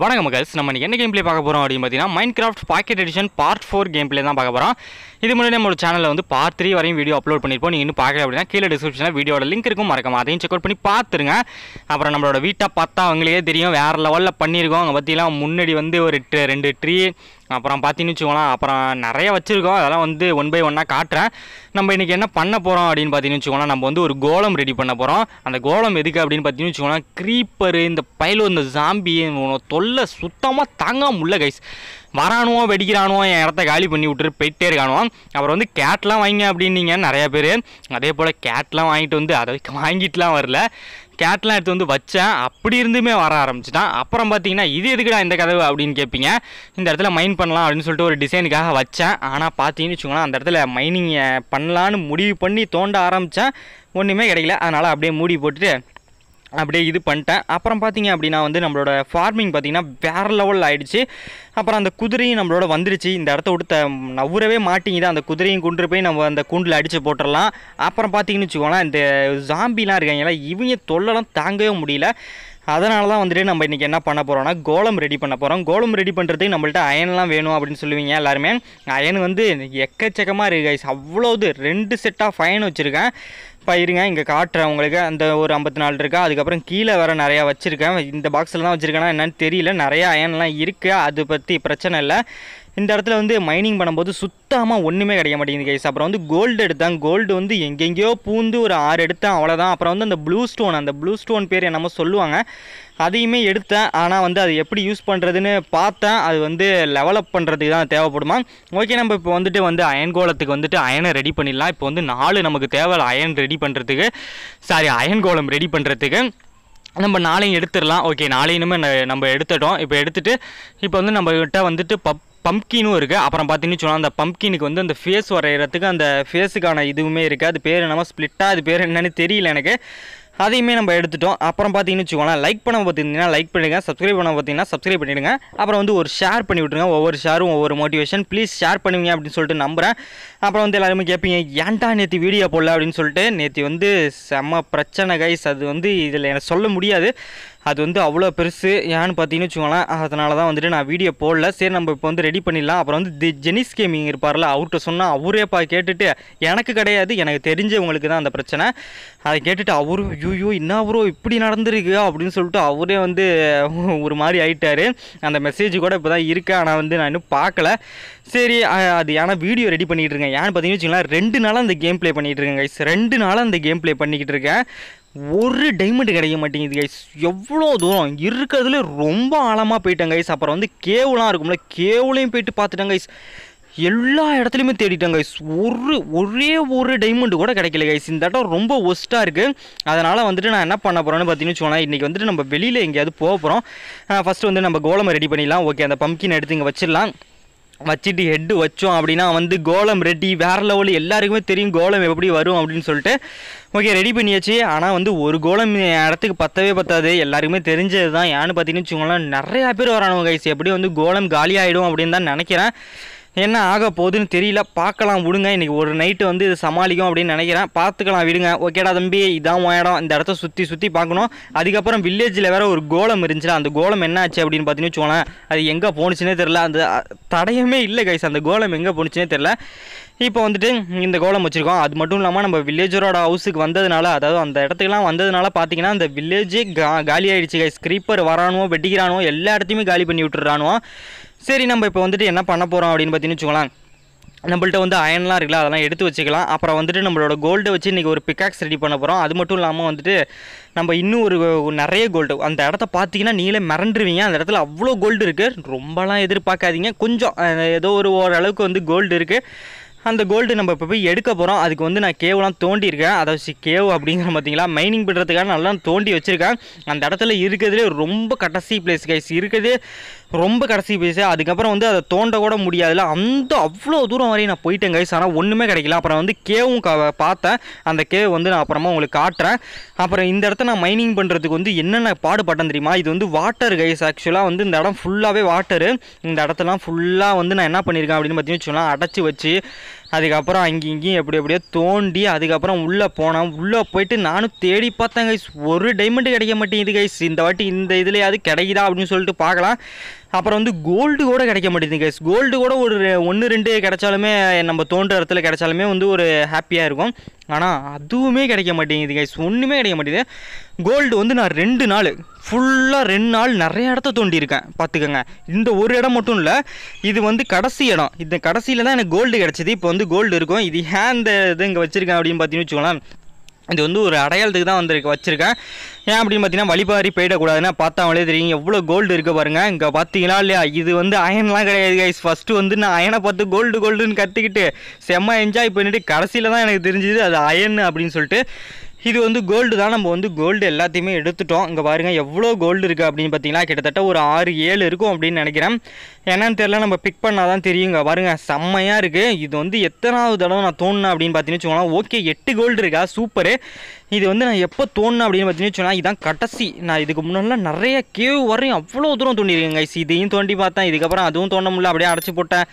வணக்கம் மக்கள்ஸ், நம்ம இன்னைக்கு என்ன கேம் ப்ளே பார்க்க போகிறோம் அப்படின்னு பார்த்தீங்கன்னா Minecraft pocket edition part 4 game play தான் பார்க்க போகிறோம். இது முன்னாடி நம்மளோட சேனலில் வந்து பார்ட் 3 வரையும் வீடியோ அப்லோட் பண்ணியிருப்போம். நீங்கள் இன்னும் பார்க்கல அப்படின்னா கீழே டிஸ்கிரிப்ஷனில் வீடியோட லிங்க் இருக்கும், மறக்காம அதையும் செக் அவுட் பண்ணி பார்த்துருங்க. அப்புறம் நம்மளோட வீட்டை பார்த்தா அவங்களுக்கே தெரியும் வேறு லெவலில் பண்ணியிருக்கோம். அங்கே பார்த்தீங்கன்னா முன்னாடி வந்து ஒரு ரெண்டு ட்ரீ அப்புறம் பார்த்தீங்கன்னு வச்சுக்கோங்களேன், அப்புறம் நிறைய வச்சுருக்கோம். அதெல்லாம் வந்து ஒன் பை ஒன்னாக காட்டுறேன். நம்ம இன்றைக்கி என்ன பண்ண போகிறோம் அப்படின்னு பார்த்தீங்கன்னு வச்சுக்கோங்களேன், நம்ம வந்து ஒரு கோலம் ரெடி பண்ண போகிறோம். அந்த கோலம் எதுக்கு அப்படின்னு பார்த்தீங்கன்னு வச்சுக்கோங்களேன், க்ரீப்பரு இந்த பயிலோ இந்த ஜாம்பி தொல்லை சுத்தமாக தாங்க முடியல கைஸ். வரானுவோம், வெடிக்கிறானுவோம், என் இடத்த காலி பண்ணி விட்டுட்டு போயிட்டே இருக்கானுவோம். அப்புறம் வந்து கேட்லாம் வாங்க அப்படின்னீங்க நிறையா பேர். அதே போல் கேட்லாம் வாங்கிட்டு வந்து அதை வாங்கிட்டுலாம் வரல, கேட்லாம் எடுத்து வந்து வச்சேன், அப்படி இருந்துமே வர ஆரம்பிச்சிட்டான். அப்புறம் பார்த்தீங்கன்னா இது எதுக்குடா இந்த கதவு அப்படின்னு கேட்பீங்க. இந்த இடத்துல மைன் பண்ணலாம் அப்படின்னு சொல்லிட்டு ஒரு டிசைனுக்காக வச்சேன். ஆனால் பார்த்தீங்கன்னு வச்சுக்கோங்களேன், அந்த இடத்துல மைனிங்கை பண்ணலான்னு முடிவு பண்ணி தோண்ட ஆரம்பித்தேன், ஒன்றுமே கிடைக்கல. அதனால் அப்படியே மூடி போட்டுட்டு அப்படியே இது பண்ணிட்டேன். அப்புறம் பார்த்தீங்க அப்படின்னா வந்து நம்மளோட ஃபார்மிங் பார்த்திங்கன்னா வேறு லெவலில் ஆகிடுச்சு. அப்புறம் அந்த குதிரையும் நம்மளோட வந்துடுச்சு. இந்த இடத்த விடுத்த நவுறவே மாட்டிங்குது. அந்த குதிரையும் கொண்டு போய் நம்ம அந்த கூண்டில் அடித்து போட்டுடலாம். அப்புறம் பார்த்திங்கன்னு வச்சுக்கோங்களேன், இந்த ஜாம்பிலாம் இருக்காங்களா இவங்க தொல்லலாம் தாங்கவே முடியல. அதனால தான் வந்துட்டு நம்ம இன்றைக்கி என்ன பண்ண போகிறோம்னா கோலம் ரெடி பண்ண போகிறோம். கோலம் ரெடி பண்ணுறதுக்கு நம்மள்ட்ட அயன்லாம் வேணும் அப்படின்னு சொல்லுவீங்க எல்லாருமே. அயன் வந்து எக்கச்சக்கமாக இருக்குது, அவ்வளோது 2 செட்டாக அயன் வச்சுருக்கேன். இப்போ இருங்க இங்கே காட்டுறேன் உங்களுக்கு. அந்த ஒரு 54 இருக்கா, அதுக்கப்புறம் கீழே வேறு நிறையா வச்சுருக்கேன். இந்த பாக்ஸில் தான் வச்சுருக்கேன்னா என்னென்னு தெரியல, நிறையா அயன்லாம் இருக்குது, அது பற்றி பிரச்சனை இல்லை. இந்த இடத்துல வந்து மைனிங் பண்ணும்போது சுத்தமாக ஒன்றுமே கிடைக்க மாட்டேங்குது கைஸ். அப்புறம் வந்து கோல்டு எடுத்தேன், கோல்டு வந்து எங்கெங்கேயோ பூந்து ஒரு 6 எடுத்தேன், அவ்வளோதான். அப்புறம் வந்து அந்த ப்ளூ ஸ்டோன், அந்த ப்ளூ ஸ்டோன் பேர் என்னமோ சொல்லுவாங்க, அதையுமே எடுத்தேன். ஆனால் வந்து அது எப்படி யூஸ் பண்ணுறதுன்னு பார்த்தேன், அது வந்து லெவலப் பண்ணுறதுக்கு தான் தேவைப்படுமா. ஓகே, நம்ம இப்போ வந்துட்டு அயன் கோலத்துக்கு வந்துட்டு அயனை ரெடி பண்ணிடலாம். இப்போ வந்து 4 நமக்கு தேவை அயன் ரெடி பண்ணுறதுக்கு, அயன் கோலம் ரெடி பண்ணுறதுக்கு. நம்ம 4ஐயும் எடுத்துடலாம். ஓகே, 4ஐயுமே நம்ம எடுத்துட்டோம். இப்போ எடுத்துகிட்டு இப்போ வந்து நம்மகிட்ட வந்துட்டு பம்ப்கினும் இருக்குது. அப்புறம் பார்த்தீங்கன்னு சொன்னால் அந்த பம்ப்கினுக்கு வந்து அந்த ஃபேஸ் வரைகிறதுக்கு அந்த ஃபேஸுக்கான இதுவுமே இருக்குது. அது பேர் என்னமோ ஸ்ப்ளிட்டாக, அது பேர் என்னென்னு தெரியல எனக்கு, அதையுமே நம்ம எடுத்துட்டோம். அப்புறம் பார்த்தீங்கன்னு வச்சுக்கோங்களேன், லைக் பண்ண பார்த்திங்கன்னா லைக் பண்ணிடுங்க, சப்ஸ்கிரைப் பண்ண பார்த்திங்கன்னா சப்ஸ்கிரைப் பண்ணிவிடுங்க. அப்புறம் வந்து ஒரு ஷேர் பண்ணி விட்டுருங்க, ஒவ்வொரு ஷேரும் ஒவ்வொரு மோட்டிவேஷன், ப்ளீஸ் ஷேர் பண்ணுவீங்க அப்படின்னு சொல்லிட்டு நம்புகிறேன். அப்புறம் வந்து எல்லாருமே கேட்பீங்க ஏன்டா நேற்று வீடியோ போடல அப்படின்னு சொல்லிட்டு. நேற்று வந்து செம்ம பிரச்சனை கைஸ், அது வந்து இதில் எனக்கு சொல்ல முடியாது, அது வந்து அவ்வளோ பெருசு ஏன்னு பார்த்தீங்கன்னு வச்சுக்கோங்களேன். அதனால தான் வந்துட்டு நான் வீடியோ போடல. சரி, நம்ம இப்போ வந்து ரெடி பண்ணிடலாம். அப்புறம் வந்து ஜெனிஸ் கேமிங் இருப்பார்ல, அவர்கிட்ட சொன்னால் அவரே கேட்டுட்டு, எனக்கு கிடையாது எனக்கு தெரிஞ்சவங்களுக்கு தான் அந்த பிரச்சனை, அதை கேட்டுட்டு அவரும் ஐயோ என்ன அவரோ இப்படி நடந்துருக்கு அப்படின்னு சொல்லிட்டு அவரே வந்து ஒரு மாதிரி ஆகிட்டார். அந்த மெசேஜ் கூட இப்போ தான் இருக்குது, ஆனால் வந்து நான் இன்னும் பார்க்கல. சரி, அது ஏன்னா வீடியோ ரெடி பண்ணிகிட்டு இருக்கேன். ஏன்னு பார்த்தீங்கன்னு வச்சுக்கோங்களேன், 2 நாளாக அந்த கேம் ப்ளே பண்ணிகிட்டு இருக்கேன் கைஸ், 2 நாளாக அந்த கேம் ப்ளே பண்ணிக்கிட்டு இருக்கேன். ஒரு டைமண்ட் கிடைக்க மாட்டேங்குது கைஸ், எவ்வளோ தூரம் இருக்கிறதுல ரொம்ப ஆழமாக போயிட்டேன் கைஸ். அப்புறம் வந்து கேவுலாம் இருக்கும்ல, கேவுலையும் போயிட்டு பார்த்துட்டேன் கைஸ், எல்லா இடத்துலையுமே தேடிட்டேன் கைஸ், ஒரே ஒரு டைமண்ட் கூட கிடைக்கல கைஸ். இந்த இடம் ரொம்ப ஒஸ்ட்டாக இருக்குது. அதனால் வந்துட்டு நான் என்ன பண்ண போகிறேன்னு பார்த்தீங்கன்னு வச்சுக்கோங்களேன், இன்றைக்கி வந்துட்டு நம்ம வெளியில் எங்கேயாவது போக போகிறோம். ஃபஸ்ட்டு வந்து நம்ம கோலமை ரெடி பண்ணிடலாம். ஓகே, அந்த பம்ப்கின் எடுத்து இங்கே வச்சிடலாம். வச்சுட்டு ஹெட்டு வச்சோம் அப்படின்னா வந்து கோலம் ரெடி, வேறு லெவல். எல்லாருக்குமே தெரியும் கோலம் எப்படி வரும் அப்படின்னு சொல்லிட்டு. ஓகே, ரெடி பண்ணியாச்சு. ஆனால் வந்து ஒரு கோலம் இடத்துக்கு பத்தவே பத்தாது, எல்லாருக்குமே தெரிஞ்சது தான். ஏன்னு பார்த்தீங்கன்னு வச்சுக்கோங்களேன், நிறையா பேர் வரானுங்க கைஸ். எப்படி வந்து கோலம் காலி ஆகிடும் அப்படின்னு தான் நினைக்கிறேன். என்ன ஆக போகுதுன்னு தெரியல, பார்க்கலாம் விடுங்க. இன்றைக்கி ஒரு நைட்டு வந்து இது சமாளிக்கும் அப்படின்னு நினைக்கிறேன், பார்த்துக்கலாம் விடுங்க. ஓகேடா தம்பி, இதான் இடம், இந்த இடத்த சுற்றி சுற்றி பார்க்கணும். அதுக்கப்புறம் வில்லேஜில் வேறு ஒரு கோலம் இருந்துச்சுன்னா, அந்த கோலம் என்ன ஆச்சு அப்படின்னு பார்த்தீங்கன்னு வச்சுக்கோங்களேன், அது எங்கே போணுச்சுன்னே தெரில, அந்த தடையமே இல்லை கைஸ், அந்த கோலம் எங்கே போணுச்சுன்னே தெரில. இப்போ வந்துட்டு இந்த கோலம் வச்சுருக்கோம். அது மட்டும் இல்லாமல் நம்ம வில்லேஜரோட ஹவுஸுக்கு வந்ததுனால, அதாவது அந்த இடத்துக்குலாம் வந்ததுனால பார்த்தீங்கன்னா அந்த வில்லேஜே காலி ஆகிடுச்சு கைஸ். கிரீப்பர் வரானுவோ, வெட்டிக்கிறானோ, எல்லா இடத்தையுமே காலி பண்ணி விட்டுறானுவோ. சரி, நம்ம இப்போ வந்துட்டு என்ன பண்ண போகிறோம் அப்படின்னு பார்த்தீங்கன்னு வச்சுக்கோங்களேன், நம்மள்ட்ட வந்து அயன்லாம் இருக்குல்ல, அதெல்லாம் எடுத்து வச்சுக்கலாம். அப்புறம் வந்துட்டு நம்மளோட கோல்டை வச்சு இன்றைக்கி ஒரு பிக்காக்ஸ் ரெடி பண்ண போகிறோம். அது மட்டும் இல்லாமல் வந்துட்டு நம்ம இன்னும் ஒரு நிறைய கோல்டு, அந்த இடத்த பார்த்தீங்கன்னா நீங்களே மிரண்டுருவீங்க, அந்த இடத்துல அவ்வளோ கோல்டு இருக்குது. ரொம்பலாம் எதிர்பார்க்காதீங்க, கொஞ்சம் ஏதோ ஓரளவுக்கு வந்து கோல்டு இருக்குது. அந்த கோல்டு நம்ம இப்போ போய் எடுக்க போகிறோம். அதுக்கு வந்து நான் கேவெலாம் தோண்டியிருக்கேன், அதாவது கேவ் அப்படிங்கிற பார்த்தீங்களா மைனிங் பண்ணுறதுக்காக நல்லா தோண்டி வச்சுருக்கேன். அந்த இடத்துல இருக்கிறதுலே ரொம்ப கடைசி பிளேஸ் கைஸ், இருக்கிறதே ரொம்ப கடைசி பிளேஸு. அதுக்கப்புறம் வந்து அதை தோண்ட கூட முடியாதுல்ல, அந்த அவ்வளோ தூரம் வரையும் நான் போயிட்டேன் கைஸ், ஆனால் ஒன்றுமே கிடைக்கல. அப்புறம் வந்து கேவும் பார்த்தேன், அந்த கேவ் வந்து நான் அப்புறமா உங்களுக்கு காட்டுறேன். அப்புறம் இந்த இடத்த நான் மைனிங் பண்ணுறதுக்கு வந்து என்னென்ன பாடுபட்டேன் தெரியுமா, இது வந்து வாட்டர் கைஸ். ஆக்சுவலாக வந்து இந்த இடம் ஃபுல்லாகவே வாட்டரு. இந்த இடத்தெல்லாம் ஃபுல்லாக வந்து நான் என்ன பண்ணியிருக்கேன் அப்படின்னு பார்த்தீங்கன்னு வச்சுக்கோங்களேன், அடைச்சி வச்சு அதுக்கப்புறம் அங்கே இங்கேயும் எப்படி எப்படியோ தோண்டி அதுக்கப்புறம் உள்ளே போனேன். உள்ளே போயிட்டு நானும் தேடி பார்த்தேன் கைஸ், ஒரு டைமண்டு கிடைக்க மாட்டேங்குது கைஸ். இந்த வாட்டி இந்த இதுலையாவது கிடைக்குதா அப்படின்னு சொல்லிட்டு பார்க்கலாம். அப்புறம் வந்து கோல்டு கூட கிடைக்க மாட்டேங்குது கைஸ். கோல்டு கூட ஒரு 1-2 கிடைச்சாலுமே நம்ம தோன்ற இடத்துல கிடைச்சாலுமே வந்து ஒரு ஹாப்பியாக இருக்கும். ஆனால் அதுவுமே கிடைக்க மாட்டேங்குது கைஸ், ஒன்றுமே கிடைக்க மாட்டேங்குது. கோல்டு வந்து நான் 2 நாள் ஃபுல்லாக 2 நாள் நிறைய இடத்த தோண்டியிருக்கேன் பார்த்துக்கோங்க. இந்த ஒரு இடம் மட்டும் இல்லை, இது வந்து கடைசி இடம். இந்த கடைசியில் தான் எனக்கு கோல்டு கிடச்சிது. இப்போ வந்து கோல்டு இருக்கும். இது ஏன் இந்த இது இங்கே வச்சுருக்கேன் அப்படின்னு பார்த்தீங்கன்னு வச்சுக்கோங்களேன், இது வந்து ஒரு அடையாளத்துக்கு தான் வந்து வச்சுருக்கேன். ஏன் அப்படின்னு பார்த்தீங்கன்னா வழிபாரி போயிடக்கூடாதுன்னா பார்த்தா அவங்களே தெரியும் எவ்வளோ கோல்டு இருக்குது பாருங்கள். இங்கே பார்த்தீங்களா இல்லையா, இது வந்து அயன்லாம் கிடையாது கைஸ். ஃபஸ்ட்டு வந்து நான் அயனை பார்த்து கோல்டுன்னு கற்றுக்கிட்டு செம்ம என்ஜாய் பண்ணிவிட்டு கடைசியில் தான் எனக்கு தெரிஞ்சுது அது அயன் அப்படின்னு சொல்லிட்டு. இது வந்து கோல்டு தான். நம்ம வந்து கோல்டு எல்லாத்தையுமே எடுத்துட்டோம். இங்கே பாருங்கள் எவ்வளோ கோல்டு இருக்குது அப்படின்னு பார்த்தீங்கன்னா கிட்டத்தட்ட ஒரு 6-7 இருக்கும் அப்படின்னு நினைக்கிறேன். என்னன்னு தெரியல, நம்ம பிக் பண்ணால் தான் தெரியுங்க. பாருங்கள் செம்மையாக இருக்குது. இது வந்து எத்தனாவது தடவை நான் தோணுனேன் அப்படின்னு பார்த்தீங்கன்னு வச்சுக்கோங்களேன். ஓகே 8 கோல்டு இருக்கா, சூப்பரு. இது வந்து நான் எப்போ தோணுனேன் அப்படின்னு பார்த்தீங்கன்னு வச்சுக்கோங்களேன், இதுதான் கடைசி. நான் இதுக்கு முன்னாடிலாம் நிறைய கேவ் வரையும் அவ்வளோ தூரம் தோண்டியிருக்கேங்க. இதையும் தோண்டி பார்த்தேன், இதுக்கப்புறம் அதுவும் தோண்ட முடியல, அப்படியே அடைச்சி போட்டேன்.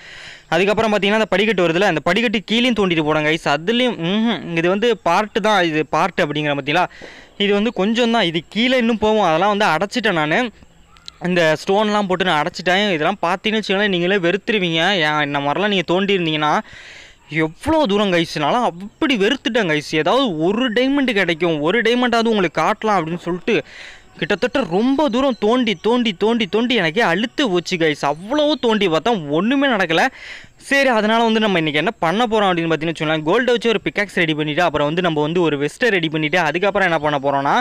அதுக்கப்புறம் பார்த்தீங்கன்னா அந்த படிக்கட்டு வருதுல, அந்த படிக்கட்டு கீழேயும் தோண்டிட்டு போனாங்க கைஸ். அதுலேயும் இது வந்து பார்ட்டு தான், இது பார்ட்டு அப்படிங்கிற பார்த்தீங்களா. இது வந்து கொஞ்சம் தான், இது கீழே இன்னும் போவோம். அதெல்லாம் வந்து அடைச்சிட்டேன் நான், இந்த ஸ்டோன்லாம் போட்டு நான் அடைச்சிட்டேன். இதெல்லாம் பார்த்தீங்கன்னு வச்சுக்கோங்களேன் நீங்களே வெறுத்துருவீங்க. என்ன மாதிரிலாம் நீங்கள் தோண்டியிருந்தீங்கன்னா எவ்வளோ தூரம் கைஸ்னாலும் அப்படி வெறுத்துட்டேன் கைஸ். ஏதாவது ஒரு டைமண்டு கிடைக்கும், ஒரு டைமண்டாவது உங்களுக்கு காட்டலாம் அப்படின்னு சொல்லிட்டு கிட்டத்தட்ட ரொம்ப தூரம் தோண்டி எனக்கு அழுத்து போச்சு கைஸ். அவ்வளவு தோண்டி பார்த்தா ஒன்றுமே நடக்கலை. சரி, அதனால் வந்து நம்ம இன்றைக்கி என்ன பண்ண போகிறோம் அப்படின்னு பார்த்தீங்கன்னு வச்சுக்கோங்களேன், கோல்டை வச்சு ஒரு பிக்காக்ஸ் ரெடி பண்ணிவிட்டு அப்புறம் வந்து நம்ம வந்து ஒரு வெஸ்ட்டை ரெடி பண்ணிவிட்டு அதுக்கப்புறம் என்ன பண்ண போகிறோன்னா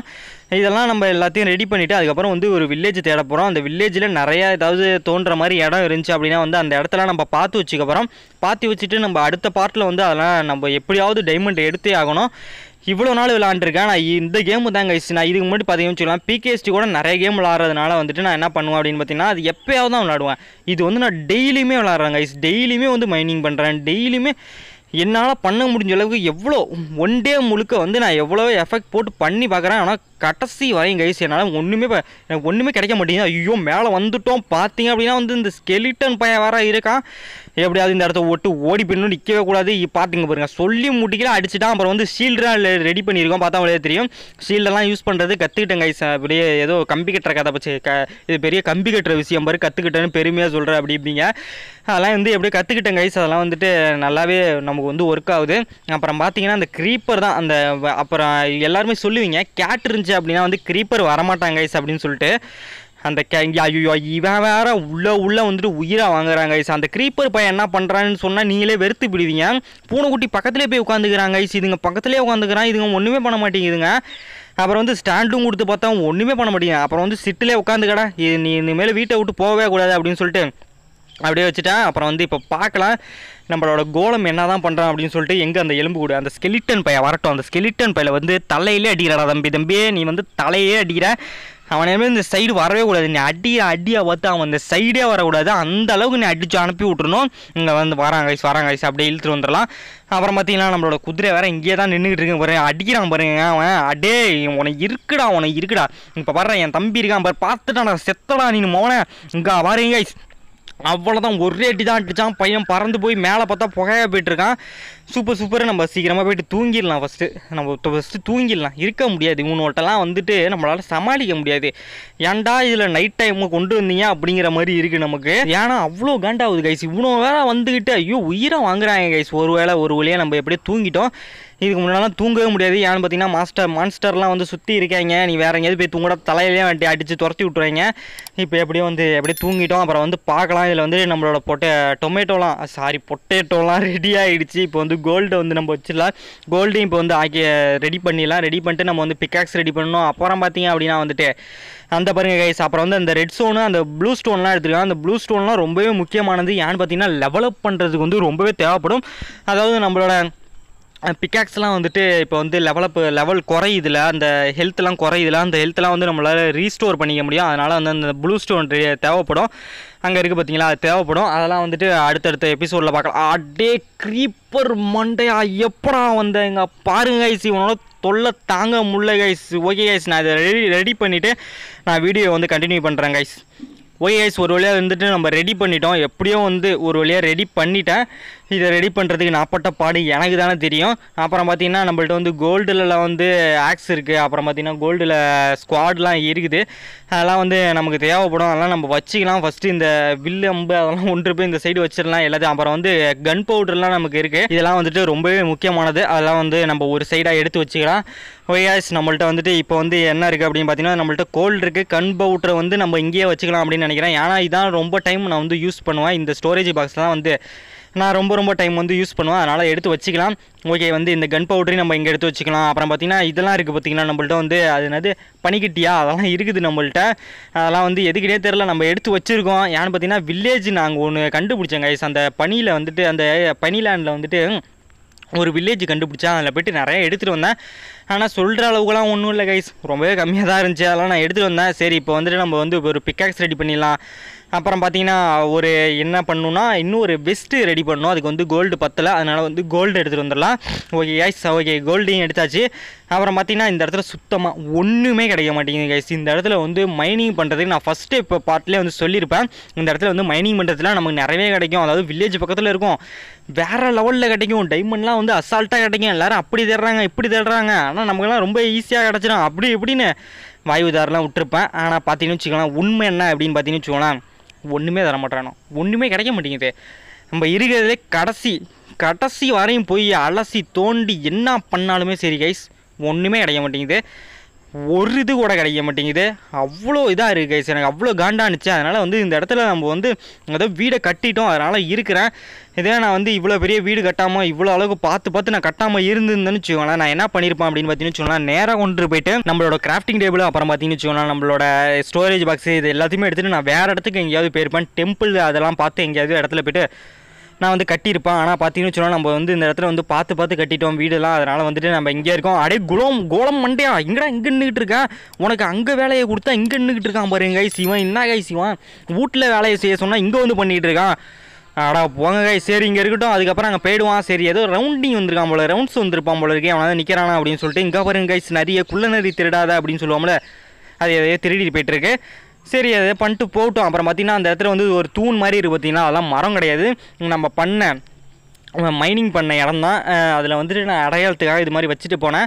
இதெல்லாம் நம்ம எல்லாத்தையும் ரெடி பண்ணிவிட்டு அதுக்கப்புறம் வந்து ஒரு வில்லேஜ் தேட போகிறோம். அந்த வில்லேஜில் நிறையா ஏதாவது தோன்ற மாதிரி இடம் இருந்துச்சு அப்படின்னா வந்து அந்த இடத்துல நம்ம பார்த்து வச்சுக்கப்புறம் பார்த்து வச்சுட்டு நம்ம அடுத்த பார்ட்டில் வந்து அதெல்லாம் நம்ம எப்படியாவது டைமண்ட் எடுத்தே ஆகணும். இவ்வளோ நாள் விளாண்டுருக்கேன் நான் இந்த கேமு தான் கைஸ். நான் இதுக்கு முன்னாடி பார்த்தீங்கன்னு சொல்லலாம் பிகேஎஸ்டி கூட நிறைய கேம் விளாட்றதுனால வந்துட்டு நான் என்ன பண்ணுவேன் அப்படின்னு பார்த்தீங்கன்னா அது எப்போயாவது தான் விளாடுவேன். இது வந்து நான் டெய்லியுமே விளாட்றேன் கைஸ், டெய்லியுமே வந்து மைனிங் பண்ணுறேன், டெய்லியுமே என்னால் பண்ண முடிஞ்ச அளவுக்கு எவ்வளோ 1 டே முழுக்க வந்து நான் எவ்வளோ எஃபெக்ட் போட்டு பண்ணி பார்க்குறேன். ஆனால் கடைசி வரையும் கைஸ் என்னால் எனக்கு ஒன்றுமே கிடைக்க மாட்டேங்குது. ஐயோ மேலே வந்துட்டோம் பார்த்தீங்க அப்படின்னா வந்து இந்த ஸ்கெலிட்டன் பையன் வேறு இருக்கான், எப்படியாவது இந்த இடத்த ஓட்டு ஓடி போயிடணும், நிற்கவே கூடாது. பார்த்துங்க பாருங்கள், சொல்லி முடிக்கலாம் அடிச்சுட்டான். அப்புறம் வந்து ஷீல்டெலாம் ரெடி பண்ணியிருக்கோம், பார்த்தா அவங்களே தெரியும். ஷீல்டெல்லாம் யூஸ் பண்ணுறது கற்றுக்கிட்டேன் கைஸ். அப்படியே ஏதோ கம்பி கட்டுற கதை பச்சு இது பெரிய கம்பி கட்டுற விஷயம் பாரு, கற்றுக்கிட்டேன்னு பெருமையாக சொல்கிறேன் அப்படி இப்படிங்க. அதெல்லாம் வந்து எப்படியே கற்றுக்கிட்டேன் கைஸ். அதெல்லாம் வந்துட்டு நல்லாவே நமக்கு வந்து ஒர்க் ஆகுது. அப்புறம் பார்த்தீங்கன்னா அந்த க்ரீப்பர் தான் அந்த, அப்புறம் எல்லாருமே சொல்லுவீங்க கேட் இருந்துச்சு அப்படின்னா வந்து க்ரீப்பர் வரமாட்டாங்க கைஸ் அப்படின்னு சொல்லிட்டு. அந்த ஐயோ இவன் வேறு உள்ளே வந்துட்டு உயிராக வாங்குறாங்க ஐஸ். அந்த க்ரீப்பர் பையன் என்ன பண்ணுறான்னு சொன்னால் நீங்களே வெறுத்து பிடிவீங்க. பூனைக்குட்டி பக்கத்துலேயே போய் உட்காந்துக்கிறாங்க ஐஸ், இதுங்க பக்கத்துலேயே உட்காந்துக்கிறான், இதுங்க ஒன்றுமே பண்ண மாட்டேங்குதுங்க. அப்புறம் வந்து ஸ்டாண்டும் கொடுத்து பார்த்தா ஒன்றுமே பண்ண மாட்டேங்குது. அப்புறம் வந்து சிட்டிலே உட்காந்துக்கடா, நீ இனிமேல் வீட்டை விட்டு போகவே கூடாது அப்படின்னு சொல்லிட்டு அப்படியே வச்சுட்டேன். அப்புறம் வந்து இப்போ பார்க்கலாம் நம்மளோட கோலம் என்ன தான் பண்ணுறான் அப்படின்னு சொல்லிட்டு. எங்கே அந்த எலும்பு கூட அந்த ஸ்கெலிட்டன் பையன் வரட்டும். அந்த ஸ்கெலிட்டன் பையில வந்து தலையிலே அடிக்கிறடா, தம்பி நீ வந்து தலையே அடிக்கிற, அவனேமே இந்த சைடு வரவே கூடாது, நீ அடியாக பார்த்து அவன் இந்த சைடே வரக்கூடாது, அந்த அளவுக்கு நீ அடித்து அனுப்பி விட்ருணும். இங்கே வந்து வராங்க ஐஸ் அப்படியே இழுத்துட்டு வந்துடலாம். அப்புறம் பார்த்தீங்கன்னா நம்மளோட குதிரை வேறு இங்கேயே தான் நின்றுக்கிட்டு இருக்கு பாரு, அடிக்கிறான் பாருங்க அவன். அடே உனக்கு இருக்குடா இப்போ வர்றேன், என் தம்பி இருக்கான் பாரு, பார்த்துட்டான் நான் செத்தடா நீ மோனே இங்கே வரீங்க ஐஸ். அவ்வளோதான், ஒரே அடி தான் அடித்தான் பையன், பறந்து போய் மேலே பார்த்தா புகையாக போய்ட்டுருக்கான். சூப்பர், நம்ம சீக்கிரமாக போய்ட்டு தூங்கிடலாம். ஃபஸ்ட்டு தூங்கிடலாம், இருக்க முடியாது இவனோட்டெல்லாம் வந்துட்டு நம்மளால் சமாளிக்க முடியாது. ஏன்டா இதில் நைட் டைம் கொண்டு வந்தீங்க அப்படிங்கிற மாதிரி இருக்குது நமக்கு. ஏன்னா அவ்வளோ காண்டாகுது கைஸ், இவனோ வேலை வந்துக்கிட்டு ஐயோ உயிரை வாங்குறாங்க கைஸ். ஒரு வழியாக நம்ம எப்படியே தூங்கிட்டோம். இதுக்கு முன்னாலாம் தூங்கவே முடியாது. ஏன்னு பார்த்தீங்கன்னா மான்ஸ்டர்லாம் வந்து சுற்றி இருக்காங்க, நீ வேற எங்கேயாவது போய் தூங்கடா, தலையிலே வந்துட்டு அடித்து துரத்தி விட்டுருவாங்க. இப்போ எப்படியும் தூங்கிட்டோம். அப்புறம் வந்து பார்க்கலாம். இதில் வந்து நம்மளோட பொட்டேட்டோலாம் ரெடி ஆகிடுச்சு. இப்போ வந்து கோல்டு வந்து நம்ம வச்சிடலாம். கோல்டையும் இப்போ வந்து ரெடி பண்ணிடலாம். ரெடி பண்ணிட்டு நம்ம வந்து பிக்காக்ஸ் ரெடி பண்ணணும். அப்புறம் பார்த்தீங்க அப்படின்னா வந்துட்டு அந்த பாருங்க கைஸ், அப்புறம் வந்து அந்த ரெட் ஸ்டோனு அந்த ப்ளூ ஸ்டோன்லாம் எடுத்துருக்காங்க. அந்த ப்ளூ ஸ்டோன்லாம் ரொம்பவே முக்கியமானது. ஏன்னு பார்த்தீங்கன்னா லெவலப் பண்ணுறதுக்கு வந்து ரொம்பவே தேவைப்படும். அதாவது நம்மளோட பிக்காக்ஸ்லாம் வந்துட்டு இப்போ வந்து லெவல் குறையுதில்ல, அந்த ஹெல்த்லாம் குறையுதில்ல, அந்த ஹெல்த்லாம் வந்து நம்மளால் ரீஸ்டோர் பண்ணிக்க முடியும். அதனால் வந்து அந்த ப்ளூ ஸ்டோன் தேவைப்படும். அங்கே இருக்குது பார்த்தீங்களா, அது தேவைப்படும். அதெல்லாம் வந்துட்டு அடுத்தடுத்த எபிசோடில் பார்க்கலாம். அடே க்ரீப்பர் மண்டையா எப்படா வந்த இங்கே பாருங்க கைஸ், இவனோட தொல்லை தாங்க முடியல கைஸ். ஓகே கைஸ், நான் இதை ரெடி பண்ணிவிட்டு நான் வீடியோ வந்து கண்டினியூ பண்ணுறேன் கைஸ். ஓகே கைஸ், ஒரு வழியாக வந்துட்டு நம்ம ரெடி பண்ணிட்டோம். எப்படியோ வந்து ஒரு வழியாக ரெடி பண்ணிட்டேன். இதை ரெடி பண்ணுறதுக்கு நான் பட்ட பாடு எனக்கு தானே தெரியும். அப்புறம் பார்த்திங்கன்னா நம்மள்ட்ட வந்து கோல்டில் வந்து ஆக்ஸ் இருக்குது, அப்புறம் பார்த்திங்கன்னா கோல்டில் ஸ்குவாட்லாம் இருக்குது, அதெல்லாம் வந்து நமக்கு தேவைப்படும், அதெல்லாம் நம்ம வச்சுக்கலாம். ஃபஸ்ட்டு இந்த வில்லு அம்பு அதெல்லாம் ஒன்று போய் இந்த சைடு வச்சிடலாம் எல்லாத்தையும். அப்புறம் வந்து கன் பவுடர்லாம் நமக்கு இருக்குது, இதெல்லாம் வந்துட்டு ரொம்பவே முக்கியமானது, அதெல்லாம் வந்து நம்ம ஒரு சைடாக எடுத்து வச்சுக்கலாம். ஒய்யாஸ் நம்மள்ட்ட வந்துட்டு இப்போ வந்து என்ன இருக்குது அப்படின்னு பார்த்தீங்கன்னா நம்மள்ட்ட கோல்டு இருக்குது, கன் பவுட்ரை வந்து நம்ம இங்கேயே வச்சுக்கலாம் அப்படின்னு நினைக்கிறேன். ஏன்னா இதான் ரொம்ப டைம் நான் வந்து யூஸ் பண்ணுவேன், இந்த ஸ்டோரேஜ் பாக்ஸ்லாம் வந்து நான் ரொம்ப டைம் வந்து யூஸ் பண்ணுவேன், அதனால் எடுத்து வச்சுக்கலாம். ஓகே, வந்து இந்த கன் பவுடரையும் நம்ம இங்கே எடுத்து வச்சுக்கலாம். அப்புறம் பார்த்திங்கன்னா இதெல்லாம் இருக்குது, பார்த்திங்கன்னா நம்மள்ட்ட வந்து அது என்னது பனிக்கிட்டியா அதெல்லாம் இருக்குது நம்மள்ட்ட, அதெல்லாம் வந்து எதுக்கிட்டே தெரில நம்ம எடுத்து வச்சுருக்கோம். ஏன்னு பார்த்திங்கன்னா வில்லேஜ் நாங்கள் ஒன்று கண்டுபிடிச்சோங்க ஐஸ், அந்த பனியில் வந்துட்டு அந்த பனிலேண்டில் வந்துட்டு ஒரு வில்லேஜ் கண்டுபிடிச்சா, அதில் போய்ட்டு நிறையா எடுத்துகிட்டு வந்தேன். ஆனால் சொல்கிற அளவுக்குலாம் ஒன்றும் இல்லை கைஸ், ரொம்பவே கம்மியாக தான் இருந்துச்சு, அதெல்லாம் நான் எடுத்துகிட்டு வந்தேன். சரி, இப்போ வந்துட்டு நம்ம வந்து ஒரு பிக்காக்ஸ் ரெடி பண்ணிடலாம். அப்புறம் பார்த்திங்கன்னா ஒரு என்ன பண்ணணுன்னா இன்னும் ஒரு வெஸ்ட்டு ரெடி பண்ணணும், அதுக்கு வந்து கோல்டு பத்தலை, அதனால் வந்து கோல்டு எடுத்துகிட்டு வந்துடலாம். ஓகே கைஸ், ஓகே கோல்டையும் எடுத்தாச்சு. அப்புறம் பார்த்திங்கன்னா இந்த இடத்துல சுத்தமாக ஒன்றுமே கிடைக்க மாட்டேங்குது கைஸ். இந்த இடத்துல வந்து மைனிங் பண்ணுறதுக்கு நான் ஃபஸ்ட்டு இப்போ பார்ட்லேயே வந்து சொல்லியிருப்பேன், இந்த இடத்துல வந்து மைனிங் பண்ணுறதுலாம் நமக்கு நிறையவே கிடைக்கும். அதாவது வில்லேஜ் பக்கத்தில் இருக்கும், வேறு லெவலில் கிடைக்கும், டைமண்ட்லாம் வந்து அசால்ட்டாக கிடைக்கும். எல்லோரும் அப்படி தேடுறாங்க இப்படி தேடுறாங்க, ஆனால் நமக்குலாம் ரொம்ப ஈஸியாக கிடச்சிடும் அப்படி இப்படின்னு வாயுதாரெலாம் விட்டுருப்பேன். ஆனால் பார்த்தீங்கன்னு வச்சுக்கலாம் உண்மை என்ன அப்படின்னு பார்த்தீங்கன்னு வச்சுக்கோங்களேன், ஒன்றுமே தர மாட்டானோ, ஒன்றுமே கிடைக்க மாட்டேங்குது. நம்ம இருக்கிறதுலே கடைசி வரையும் போய் அலசி தோண்டி என்ன பண்ணாலுமே சரி கைஸ் ஒன்றுமே கிடைக்க மாட்டேங்குது, ஒரு இது கூட கிடைக்க மாட்டேங்குது. அவ்வளோ இதாக இருக்குது கைஸ், எனக்கு அவ்வளோ காண்டானுச்சு. அதனால் வந்து இந்த இடத்துல நம்ம வந்து ஏதோ வீடை கட்டிட்டோம், அதனால் இருக்கிறேன். இதே நான் வந்து இவ்வளோ பெரிய வீடு கட்டாமல் இவ்வளோ அளவுக்கு பார்த்து நான் கட்டாமல் இருந்துருந்தேன்னு வச்சுக்கோங்களேன், நான் என்ன பண்ணியிருப்பேன் அப்படின்னு பார்த்தீங்கன்னு வச்சுக்கோங்களேன், நேராக கொண்டு போய்ட்டு நம்மளோட கிராஃப்டிங் டேபிள் அப்புறம் பார்த்தீங்கன்னு வச்சுக்கோங்களேன் நம்மளோட ஸ்டோரேஜ் பாக்ஸு இது எல்லாத்தையுமே எடுத்துகிட்டு நான் வேறு இடத்துக்கு எங்கேயாவது போயிருப்பேன், டெம்பிள் அதெல்லாம் பார்த்து எங்கேயாவது இடத்துல போய்ட்டு நான் வந்து கட்டியிருப்பேன். ஆனால் பார்த்தீங்கன்னு வச்சுக்கோங்க நம்ம வந்து இந்த இடத்துல வந்து பார்த்து கட்டிட்டோம் வீடெல்லாம், அதனால் வந்துட்டு நம்ம இங்கே இருக்கோம். அடே கோலம் மண்டையா இங்கடா இங்கே நின்றுக்கிட்டு இருக்கேன், உனக்கு அங்கே வேலையை கொடுத்தா இங்கே நின்றுக்கிட்டு இருக்கான் பாருங்க கைஸ் இவன், என்ன கைஸ் இவன் வீட்டில் வேலையை செய்ய சொன்னால் இங்கே வந்து பண்ணிகிட்டு இருக்கான். அடா போங்க கைஸ், சரி இங்கே இருக்கட்டும், அதுக்கப்புறம் அங்கே போயிடுவான். சரி ஏதோ ரவுண்டிங் வந்திருக்கான் போல, ரவுண்ட்ஸ் வந்திருப்பான் போல இருக்கேன், அவனால் நிற்கிறானா அப்படின்னு சொல்லிட்டு இங்கே பாருங்க கைஸ் நிறைய குள்ளநறி திருடாத அப்படின்னு சொல்லுவோம்ல, அது எதையோ திருடிட்டு போய்ட்டுருக்கு. சரி அதை பண்ணிட்டு போட்டோம். அப்புறம் பார்த்திங்கன்னா அந்த இடத்துல வந்து ஒரு தூண் மாதிரி இருக்குது, பார்த்திங்கன்னா அதெல்லாம் மரம் கிடையாது, நம்ம மைனிங் பண்ண இடம் தான். அதில் வந்துட்டு நான் அடையாளத்துக்காக இது மாதிரி வச்சுட்டு போனேன்.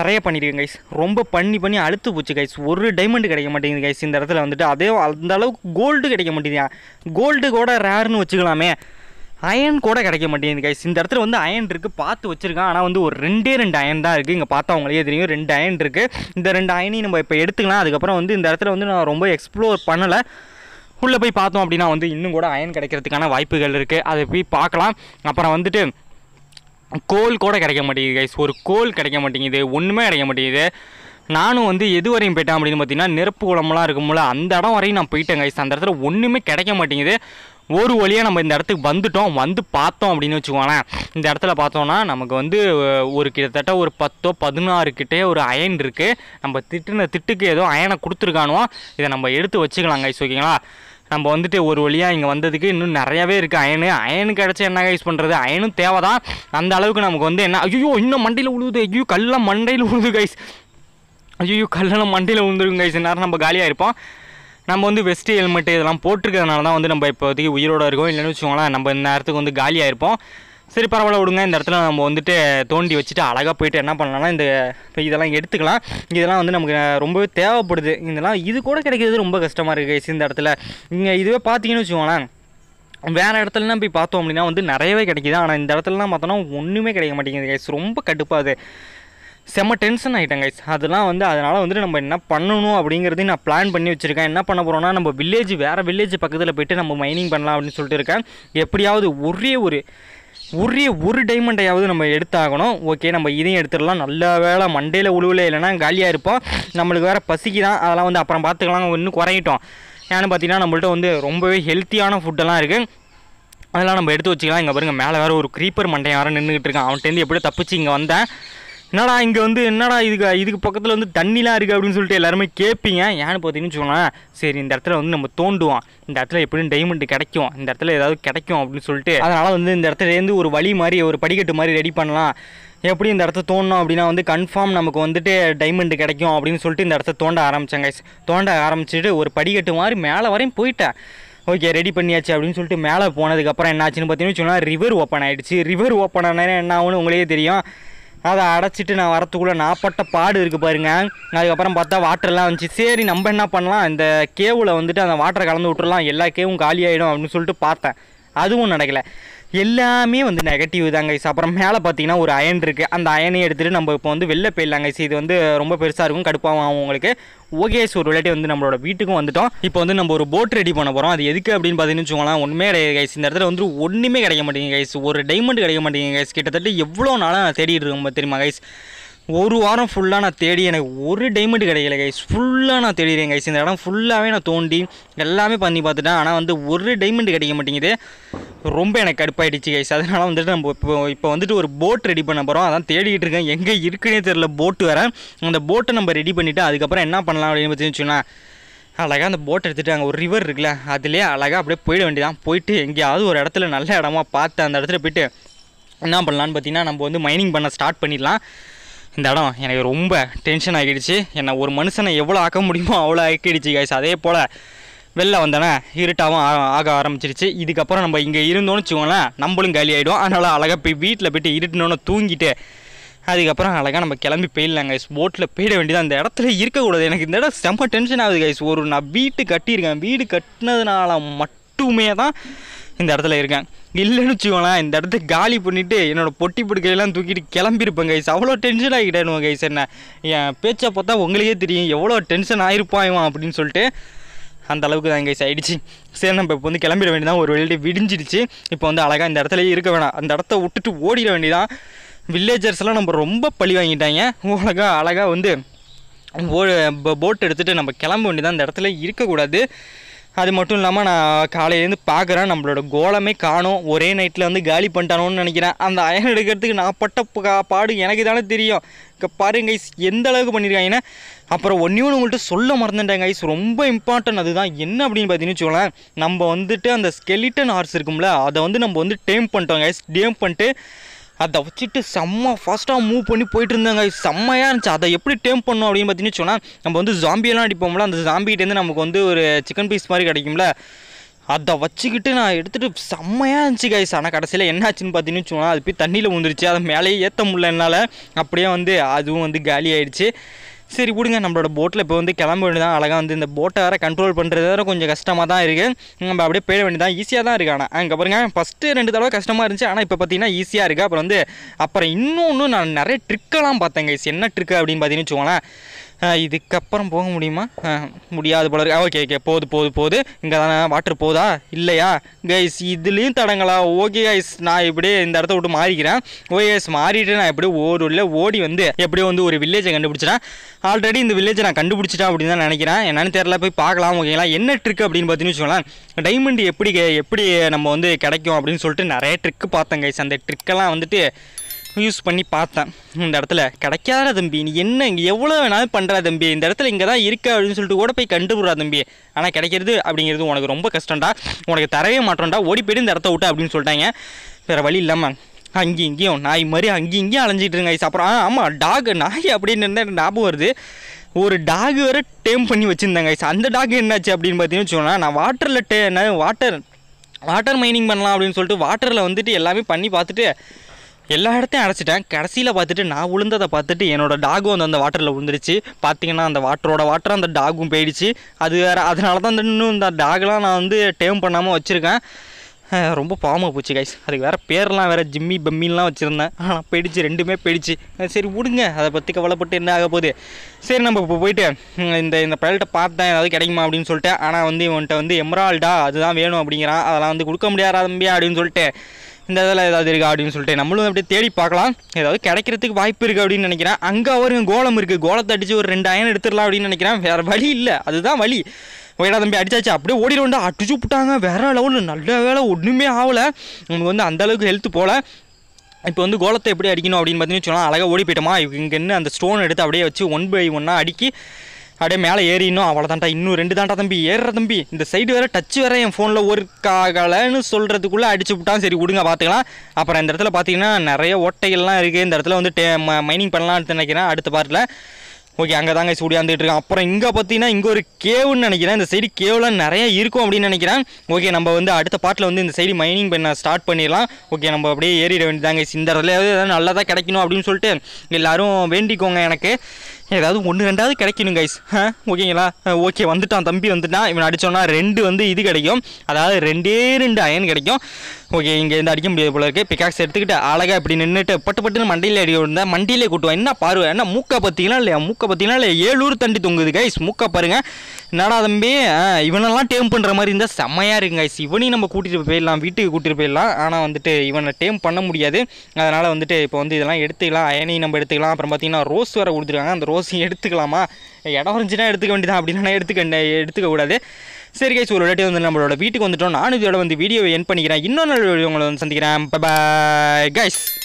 நிறைய பண்ணியிருக்கேன் கைஸ், ரொம்ப பண்ணி அழுத்து போச்சு கைஸ், ஒரு டைமண்ட் கிடைக்க மாட்டேங்குது கைஸ் இந்த இடத்துல வந்துட்டு. அதே அந்த அளவுக்கு கோல்டு கிடைக்க மாட்டேங்குது, கோல்டு கூட ரேர்னு வச்சுக்கலாமே, அயன் கூட கிடைக்க மாட்டேங்குது கைஸ். இந்த இடத்துல வந்து அயன் இருக்குது பார்த்து வச்சுருக்கான், ஆனால் வந்து ஒரு ரெண்டு அயன் தான் இருக்குது, இங்கே பார்த்தா அவங்களே தெரியும் ரெண்டு அயன் இருக்குது. இந்த ரெண்டு அயனையும் நம்ம இப்போ எடுத்துக்கலாம். அதுக்கப்புறம் வந்து இந்த இடத்துல வந்து நான் ரொம்ப எக்ஸ்ப்ளோர் பண்ணலை, உள்ளே போய் பார்த்தோம் அப்படின்னா வந்து இன்னும் கூட அயன் கிடைக்கிறதுக்கான வாய்ப்புகள் இருக்குது, அதை போய் பார்க்கலாம். அப்புறம் வந்துட்டு கோல் கூட கிடைக்க மாட்டேங்குது கைஸ், ஒரு கோல் கிடைக்க மாட்டேங்குது, ஒன்றுமே கிடைக்க மாட்டேங்குது. நானும் வந்து எது வரையும் போயிட்டேன் அப்படின்னு பார்த்தீங்கன்னா நெருப்பு குளம்லாம் இருக்கும்போல அந்த இடம் வரையும் நான் போயிட்டேன் கைஸ். அந்த இடத்துல ஒன்றுமே கிடைக்க மாட்டேங்குது. ஒரு வழியாக நம்ம இந்த இடத்துக்கு வந்துட்டோம், வந்து பார்த்தோம் அப்படின்னு வச்சுக்கோங்களேன். இந்த இடத்துல பார்த்தோன்னா நமக்கு வந்து ஒரு கிட்டத்தட்ட ஒரு 10-16 கிட்டே ஒரு அயன் இருக்குது. நம்ம திட்டுக்கு ஏதோ அயனை கொடுத்துருக்கானுவோம், இதை நம்ம எடுத்து வச்சுக்கலாம் கைஸ். ஓகேங்களா, நம்ம வந்துட்டு ஒரு வழியாக இங்கே வந்ததுக்கு இன்னும் நிறையாவே இருக்குது அயனு. அயனு கிடச்சி என்ன கைஸ் பண்ணுறது, அயனும் தேவை தான். அந்த அளவுக்கு நமக்கு வந்து என்ன ஐயோ இன்னும் மண்டையில் உழுவுது, ஐயோ கல்லாம் மண்டையில் உழுது கைஸ், ஐயோ கல்லாம் மண்டையில் உழுந்துருக்கும் கைஸ். நேரம் நம்ம காலியாக இருப்போம். நம்ம வந்து வெஸ்ட்டு ஹெல்மெட்டு இதெல்லாம் போட்டிருக்கிறதுனால தான் வந்து நம்ம இப்போதைக்கு உயிரோடு இருக்கோம், இல்லைன்னு வச்சுக்கோங்களேன் நம்ம இந்த நேரத்துக்கு வந்து காலியாக இருப்போம். சரி பரவாயில்ல விடுங்க, இந்த இடத்துல நம்ம வந்துட்டு தோண்டி வச்சுட்டு அழகாக போய்ட்டு என்ன பண்ணலாம்னா இந்த இதெல்லாம் எடுத்துக்கலாம். இதெல்லாம் வந்து நமக்கு ரொம்பவே தேவைப்படுது, இதெல்லாம் இது கூட கிடைக்கிறது ரொம்ப கஷ்டமாக இருக்குது கைஸ் இந்த இடத்துல. இங்கே இதுவே பார்த்தீங்கன்னு வச்சுக்கோங்களேன் வேறு இடத்துலலாம் போய் பார்த்தோம் அப்படின்னா வந்து நிறையவே கிடைக்கிது, ஆனால் இந்த இடத்துலலாம் பார்த்தோன்னா ஒன்றுமே கிடைக்க மாட்டேங்குது கைஸ், ரொம்ப கடுப்பாகுது, செம்ம டென்ஷன் ஆகிட்டேன் கைஸ். அதெல்லாம் வந்து அதனால் வந்துட்டு நம்ம என்ன பண்ணணும் அப்படிங்கிறதையும் நான் பிளான் பண்ணி வச்சுருக்கேன். என்ன பண்ண போகிறோன்னா நம்ம வில்லேஜ் வேறு வில்லேஜ் பக்கத்தில் போய்ட்டு நம்ம மைனிங் பண்ணலாம் அப்படின்னு சொல்லிட்டு இருக்கேன். எப்படியாவது ஒரே ஒரு டைமண்டையாவது நம்ம எடுத்தாகணும். ஓகே நம்ம இதையும் எடுத்துடலாம், நல்ல வேலை மண்டையில் உழுவிலே, இல்லைனா காலியாக இருப்போம். நம்மளுக்கு வேறு பசிக்கு தான், அதெல்லாம் வந்து அப்புறம் பார்த்துக்கலாம், இன்னும் குறையிட்டோம். ஏன்னு பார்த்தீங்கன்னா நம்மள்ட்ட வந்து ரொம்பவே ஹெல்த்தியான ஃபுட்டெல்லாம் இருக்குது, அதெல்லாம் நம்ம எடுத்து வச்சுக்கலாம். இங்கே பாருங்கள் மேலே வேறு ஒரு க்ரீப்பர் மண்டையை வேறு நின்றுக்கிட்டு இருக்கான், அவன்கிட்டேருந்து எப்படியோ தப்பிச்சு இங்கே வந்தேன். என்னடா இங்கே வந்து என்னடா இதுக்கு பக்கத்தில் வந்து தண்ணிலாம் இருக்குது அப்படின்னு சொல்லிட்டு எல்லாருமே கேட்பீங்க. ஏன்னு பார்த்தீங்கன்னு சொன்னால் சரி இந்த இடத்துல வந்து நம்ம தோண்டுவோம், இந்த இடத்துல எப்படின்னு டைமண்ட் கிடைக்கும், இந்த இடத்துல ஏதாவது கிடைக்கும் அப்படின்னு சொல்லிட்டு, அதனால் வந்து இந்த இடத்துலேருந்து ஒரு வழி மாதிரி ஒரு படிக்கட்டு மாதிரி ரெடி பண்ணலாம். எப்படி இந்த இடத்த தோண்டணும் அப்படின்னா வந்து கன்ஃபார்ம் நமக்கு வந்துட்டு டைமண்ட் கிடைக்கும் அப்படின்னு சொல்லிட்டு இந்த இடத்த தோண்ட ஆரம்பித்தேன் கைஸ். தோண்ட ஆரம்பிச்சுட்டு ஒரு படிக்கட்டு மாதிரி மேலே வரையும் போயிட்டேன். ஓகே ரெடி பண்ணியாச்சு அப்படின்னு சொல்லிட்டு மேலே போனதுக்கப்புறம் என்ன ஆச்சுன்னு பார்த்தீங்கன்னு சொன்னால் ரிவர் ஓப்பன் ஆகிடுச்சு. ரிவர் ஓப்பன் ஆனேன்னா என்ன ஆகுன்னு உங்களுக்கே தெரியும். அதை அடைச்சிட்டு நான் வரத்துக்குள்ளே நாப்பட்ட பாடு இருக்குது பாருங்கள். அதுக்கப்புறம் பார்த்தா வாட்டர்லாம் வந்துச்சு. சரி நம்ம என்ன பண்ணலாம், இந்த கேவில் வந்துட்டு அந்த வாட்டரை கலந்து விட்டுறலாம், எல்லா கேவும் காலியாகிடும் அப்படின்னு சொல்லிட்டு பார்த்தேன். அதுவும் நடக்கலை. எல்லாமே வந்து நெகட்டிவ் தாங்க. அப்புறம் மேலே பார்த்தீங்கன்னா ஒரு அயன் இருக்குது. அந்த அயனையும் எடுத்துகிட்டு நம்ம இப்போ வந்து வெளில போயிடலாங்க. இது வந்து ரொம்ப பெருசாக இருக்கும், கடுப்பாகவும் ஆகும் உங்களுக்கு. ஓகே ஸோ ஒரு விளையாட்டி வந்து நம்மளோட வீட்டுக்கும் வந்துவிட்டோம். இப்போ வந்து நம்ம ஒரு போட் ரெடி பண்ண போகிறோம். அது எதுக்கு அப்படின்னு பார்த்தீங்கன்னு வச்சுக்கோங்களேன், ஒன்றுமே கிடையாது கைஸ். இந்த இடத்துல வந்து ஒன்றுமே கிடைக்க மாட்டேங்க கைஸ், ஒரு டைமண்ட் கிடைக்க மாட்டேங்க கைஸ். கிட்டத்தட்ட எவ்வளோ நாளாக நான் தேடிட்டு இருக்கோம் தெரியுமா கைஸ், ஒரு வாரம் ஃபுல்லாக நான் தேடி எனக்கு ஒரு டைமண்ட் கிடைக்கல கைஸ். ஃபுல்லாக நான் தேடிடுறேன் கைஸ். இந்த இடம் ஃபுல்லாகவே நான் தோண்டி எல்லாமே பண்ணி பார்த்துட்டேன், ஆனால் வந்து ஒரு டைமண்ட் கிடைக்க மாட்டேங்குது. ரொம்ப எனக்கு கடுப்பாயிடுச்சு கைஸ். அதனால் வந்துட்டு நம்ம இப்போ வந்துட்டு ஒரு போட் ரெடி பண்ண போகிறோம். அதான் தேடிக்கிட்டு இருக்கேன், எங்கே இருக்குன்னே தெரில போட்டு வேறு. அந்த போட்டை நம்ம ரெடி பண்ணிவிட்டு அதுக்கப்புறம் என்ன பண்ணலாம் அப்படின்னு பார்த்துன்னு சொன்னால் அழகாக அந்த போட் எடுத்துகிட்டு அங்கே ஒரு ரிவர் இருக்குல்ல, அதிலே அழகாக அப்படியே போயிட வேண்டியதான். போயிட்டு எங்கேயாவது ஒரு இடத்துல நல்ல இடமா பார்த்து அந்த இடத்துல போய்ட்டு என்ன பண்ணலான்னு பார்த்தீங்கன்னா நம்ம வந்து மைனிங் பண்ண ஸ்டார்ட் பண்ணிடலாம். இந்த இடம் எனக்கு ரொம்ப டென்ஷன் ஆகிடுச்சு. என்னை ஒரு மனுஷனை எவ்வளோ ஆக்க முடியுமோ அவ்வளோ ஆக்கிடுச்சு கைஸ். அதே போல் வெளில வந்தோன்னா இருட்டாகவும் ஆக ஆரம்பிச்சிருச்சு. இதுக்கப்புறம் நம்ம இங்கே இருந்தோன்னு வச்சுக்கோங்களேன் நம்மளும் காலி ஆகிடும். அதனால் அழகாக போய் வீட்டில் போய்ட்டு இருட்டினோன்னு தூங்கிட்டு அதுக்கப்புறம் அழகாக நம்ம கிளம்பி போயிடலாம் கைஸ். போட்டில் போயிட வேண்டியது, அந்த இடத்துல இருக்கக்கூடாது. எனக்கு இந்த இடம் செம்ம டென்ஷன் ஆகுது கைஸ். ஒரு நான் வீட்டு கட்டியிருக்கேன், வீடு கட்டினதுனால மட்டுமே தான் இந்த இடத்துல இருக்கேன். இல்லைன்னு வச்சுக்கோங்களேன் இந்த இடத்த காலி பண்ணிவிட்டு என்னோடய பொட்டி பிடிக்கையெல்லாம் தூக்கிட்டு கிளம்பியிருப்பேன் கைஸ். அவ்வளோ டென்ஷன் ஆகிட்டேன் கைஸ். என்ன என் பேச்சை பார்த்தா உங்களுக்கே தெரியும் எவ்வளோ டென்ஷன் ஆகிருப்பாயும் அப்படின்னு சொல்லிட்டு அந்த அளவுக்கு தான் கைஸ் ஆகிடுச்சு. சரி நம்ம இப்போ வந்து கிளம்பிட வேண்டியதான், ஒரு வெளியே விடிஞ்சிடுச்சு. இப்போ வந்து அழகாக இந்த இடத்துலையே இருக்க வேணாம், அந்த இடத்த விட்டுட்டு ஓடிட வேண்டியதான். வில்லேஜர்ஸ்லாம் நம்ம ரொம்ப பழி வாங்கிட்டாங்க. அழகாக அழகாக வந்து போட் எடுத்துகிட்டு நம்ம கிளம்ப வேண்டியதான், அந்த இடத்துல இருக்கக்கூடாது. அது மட்டும் இல்லாமல் நான் காலையிலேருந்து பார்க்குறேன் நம்மளோட கோலமே காணும். ஒரே நைட்டில் வந்து காலி பண்ணிட்டானோன்னு நினைக்கிறேன். அந்த அயன் எடுக்கிறதுக்கு நான் பட்ட பாடு எனக்கு தானே தெரியும். இப்போ பாருங்க கைஸ் எந்த அளவுக்கு பண்ணியிருக்காங்கன்னா. அப்புறம் ஒன்றையும் உங்கள்கிட்ட சொல்ல மறந்துட்டேன் கைஸ், ரொம்ப இம்பார்ட்டன்ட். அதுதான் என்ன அப்படின்னு பார்த்தீங்கன்னு வச்சுக்கோங்களேன், நம்ம வந்துட்டு அந்த ஸ்கெலிட்டன் ஹார்ஸ் இருக்கும்ல, அதை வந்து நம்ம வந்து டேம் பண்ணிட்டோம் கைஸ். டேம் பண்ணிட்டு அதை வச்சுட்டு செம்ம ஃபாஸ்ட்டாக மூவ் பண்ணி போயிட்டு இருந்தாங்க. செம்மையாக இருந்துச்சு. அதை எப்படி டேம் பண்ணோம் அப்படின்னு பார்த்தீங்கன்னு சொன்னால் நம்ம வந்து ஜாம்பியெல்லாம் அடிப்போம்ல, அந்த ஜாம்பிகிட்டேருந்து நமக்கு வந்து ஒரு சிக்கன் பீஸ் மாதிரி கிடைக்கும்ல, அதை வச்சுக்கிட்டு நான் எடுத்துகிட்டு செம்மையாக இருந்துச்சு கைஸ். ஆனால் கடைசியில் என்ன ஆச்சுன்னு பார்த்தீங்கன்னு சொன்னால் அது போய் தண்ணியில் விழுந்துருச்சு. அதை மேலேயே ஏற்ற முடியல என்னால், அப்படியே வந்து அதுவும் வந்து காலி ஆகிடுச்சு. சரி விடுங்க, நம்மளோட போட்டில் இப்போ வந்து கிளம்ப வேண்டியதான். அழகாக வந்து இந்த போட்டை வேறு கண்ட்ரோல் பண்ணுறது வேறு கொஞ்சம் கஷ்டமாக தான் இருக்குது. நம்ம அப்படியே போயிட வேண்டியதான், ஈஸியாக தான் இருக்குது. ஆனால் அங்கே பாருங்க ஃபஸ்ட்டு 2 தடவை கஷ்டமாக இருந்துச்சு, ஆனால் இப்போ பார்த்தீங்கன்னா ஈஸியாக இருக்குது. அப்புறம் வந்து அப்புறம் இன்னொன்று நான் நிறைய ட்ரிக்கெல்லாம் பார்த்தேன் கைஸ். என்ன ட்ரிக்கு அப்படின்னு பார்த்தீங்கன்னு வச்சுக்கோங்களேன், இதுக்கப்புறம் போக முடியுமா, முடியாது போல இருக்கு. ஓகே ஓகே போகுது போகுது போகுது. இங்கே தானே வாட்டர் போகுதா இல்லையா கைஸ், இதுலேயும் தடங்களா? ஓகே கைஸ் நான் இப்படியே இந்த இடத்த விட்டு மாறிக்கிறேன். ஓகே கைஸ் மாறிட்டு நான் எப்படியும் ஓடி வந்து எப்படியும் வந்து ஒரு வில்லேஜை கண்டுபிடிச்சிட்டேன். ஆல்ரெடி இந்த வில்லேஜை நான் கண்டுபிடிச்சிட்டேன் அப்படின்னு தான் நினைக்கிறேன். என்னென்னு தெரியல, போய் பார்க்கலாம். ஓகேங்களா என்ன ட்ரிக் அப்படின்னு பார்த்தீங்கன்னு வச்சுக்கோங்களேன், டைமண்ட் எப்படி நம்ம வந்து கிடைக்கும் அப்படின்னு சொல்லிட்டு நிறைய ட்ரிக்கு பார்த்தேன் கைஸ். அந்த ட்ரிக்கெல்லாம் வந்துட்டு யூஸ் பண்ணி பார்த்தேன். இந்த இடத்துல கிடைக்காத தம்பி, நீ என்ன இங்கே எவ்வளோ வேணாலும் பண்ணுறா தம்பி, இந்த இடத்துல இங்கே தான் இருக்கா அப்படின்னு சொல்லிட்டு கூட போய் கண்டுபிடுறா தம்பி. ஆனால் கிடைக்கிறது அப்படிங்கிறது உனக்கு ரொம்ப கஷ்டம்டா, உனக்கு தரவே மாட்டோம்டா, ஓடி போய்ட்டு இந்த இடத்த விட்டா அப்படின்னு சொல்லிட்டாங்க. வேறு வழி இல்லாமல் அங்கே இங்கேயும் நாய் மாதிரி அங்கேயும் இங்கேயும் அலைஞ்சிட்டு இருங்க ஐஸ். அப்புறம் ஆமாம் டாகு நாய் அப்படின்னு இருந்தால் ஞாபகம் வருது, ஒரு டாகு வேறு டேம் பண்ணி வச்சுருந்தாங்க ஐஸ். அந்த டாக் என்னாச்சு அப்படின்னு பார்த்தீங்கன்னு சொன்னால், நான் வாட்டரில் வாட்டர் மைனிங் பண்ணலாம் அப்படின்னு சொல்லிட்டு வாட்டரில் வந்துட்டு எல்லாமே பண்ணி பார்த்துட்டு எல்லா இடத்தையும் அடைச்சிட்டேன். கடைசியில் பார்த்துட்டு நான் விழுந்ததை பார்த்துட்டு என்னோடய டாகும் அந்த வாட்டரில் விழுந்துருச்சு. பார்த்திங்கன்னா அந்த வாட்டரும் அந்த டாகும் போயிடுச்சு. அது வேறு. அதனால தான் இன்னும் இந்த டாகெலாம் நான் வந்து டேம் பண்ணாமல் வச்சுருக்கேன். ரொம்ப பாவமாக போச்சு கைஸ். அதுக்கு வேறு பேரெலாம் வேறு ஜிம்மி பம்மின்லாம் வச்சுருந்தேன், ஆனால் போயிடுச்சு, ரெண்டுமே போயிடுச்சு. சரி விடுங்க, அதை பற்றி கவலைப்பட்டு என்ன ஆக போகுது. சரி நம்ம இப்போ போயிட்டு இந்த பயல்கிட்ட பார்த்தேன் ஏதாவது கிடைக்குமா அப்படின்னு சொல்லிட்டு. ஆனால் வந்து இவன்கிட்ட வந்து எமரால்டா அதுதான் வேணும் அப்படிங்கிறான். அதெல்லாம் வந்து கொடுக்க முடியாத தம்பியா அப்படின்னு சொல்லிட்டு இந்த இதில் ஏதாவது இருக்கா அப்படின்னு சொல்லிட்டு நம்மளும் அப்படியே தேடி பார்க்கலாம், ஏதாவது கிடைக்கிறதுக்கு வாய்ப்பு இருக்குது அப்படின்னு நினைக்கிறேன். அங்கே ஒரு கோலம் இருக்குது, கோலத்தை அடித்து ஒரு 2 அயன் எடுத்துடலாம் அப்படின்னு நினைக்கிறேன். வேறு வழி இல்லை, அதுதான் வழி. ஓகேடா தம்பி அடிச்சாச்சு, அப்படியே ஓடிடுவோண்டா. அடிச்சு விட்டாங்க வேறு லெவலில். நல்ல வேலை ஒன்றுமே ஆகலை, நமக்கு வந்து அந்தளவுக்கு ஹெல்த்து போகல. இப்போ வந்து கோலத்தை எப்படி அடிக்கணும் அப்படின்னு பார்த்தீங்கன்னு சொன்னால், அழகாக ஓடி போயிட்டோமா, இங்கேன்னு அந்த ஸ்டோன் எடுத்து அப்படியே வச்சு 1 by 1 அடுக்கி அப்படியே மேலே ஏறினோம். அவ்வளோதான்டா, இன்னும் 2 தான்டா தம்பி ஏறுற தம்பி. இந்த சைடு வேறு டச்சு வேறு என் ஃபோனில் ஒர்க் ஆகலைன்னு சொல்கிறதுக்குள்ளே அடிச்சு விட்டான். சரி விடுங்க பார்த்துக்கலாம். அப்புறம் இந்த இடத்துல பார்த்தீங்கன்னா நிறைய ஓட்டைகள்லாம் இருக்குது. இந்த இடத்துல வந்து மைனிங் பண்ணலாம்னு நினைக்கிறேன் அடுத்த பார்ட்டில். ஓகே அங்கே தாங்க சூடியா வந்துட்டு இருக்கான். அப்புறம் இங்கே பார்த்தீங்கன்னா இங்கே ஒரு கேவுன்னு நினைக்கிறேன். இந்த சைடு கேவெலாம் நிறைய இருக்கும் அப்படின்னு நினைக்கிறேன். ஓகே நம்ம வந்து அடுத்த பாட்டில் வந்து இந்த சைடு மைனிங் பண்ண ஸ்டார்ட் பண்ணிடலாம். ஓகே நம்ம அப்படியே ஏறிட வேண்டியதாங்க. இந்த இடத்துலையாவது ஏதாவது நல்லா தான் கிடைக்கணும் அப்படின்னு சொல்லிட்டு எல்லோரும் வேண்டிக்கோங்க. எனக்கு ஏதாவது ஒன்று ரெண்டாவது கிடைக்கணும் கைஸ். ஓகேங்களா? ஓகே வந்துட்டான் தம்பி வந்துட்டான். இவன் அடித்தோன்னா ரெண்டு வந்து இது கிடைக்கும், அதாவது ரெண்டு அயன் கிடைக்கும். ஓகே இங்கே இருந்து அடிக்க முடியாது போல இருக்குது. பிக்காக்ஸ் எடுத்துக்கிட்டு அழகாக இப்படி நின்றுட்டு பட்டு பட்டுன்னு மண்டியில் அடி விழுந்தா மண்டியிலே கூட்டுவான். என்ன பார்வை, என்ன மூக்கை பார்த்தீங்கன்னா இல்லையா? மூக்கை பார்த்தீங்கன்னா இல்லை ஏழூர் தண்டி தொங்குது கைஸ். மூக்கை பாருங்கள். என்னடா தம்பி இவனெல்லாம் டேம் பண்ணுற மாதிரி இருந்தால் செம்மையாக இருக்குங்க கைஸ். இவனையும் நம்ம கூட்டிகிட்டு போயிடலாம், வீட்டுக்கு கூட்டிகிட்டு போயிடலாம். ஆனால் வந்துட்டு இவனை டேம் பண்ண முடியாது. அதனால் வந்துட்டு இப்போ வந்து இதெல்லாம் எடுத்துக்கலாம், அயனையும் நம்ம எடுத்துக்கலாம். அப்புறம் பார்த்தீங்கன்னா ரோஸ் வேறு கொடுத்துருக்காங்க. அந்த ரோஸ் எடுத்துக்கலாமா? இடம் இருந்துச்சுன்னா எடுத்துக்க வேண்டியதான், அப்படின்னா எடுத்துக்கக்கூடாது. சரி கைஸ், ஒரு வாட்டி வந்து நம்மளோட வீட்டுக்கு வந்துட்டோம். நான் இதோட வந்து வீடியோவை என் பண்ணிக்கிறேன். இன்னொரு நாள் வீடியோ உங்களை வந்து சந்திக்கிறேன். Bye bye guys.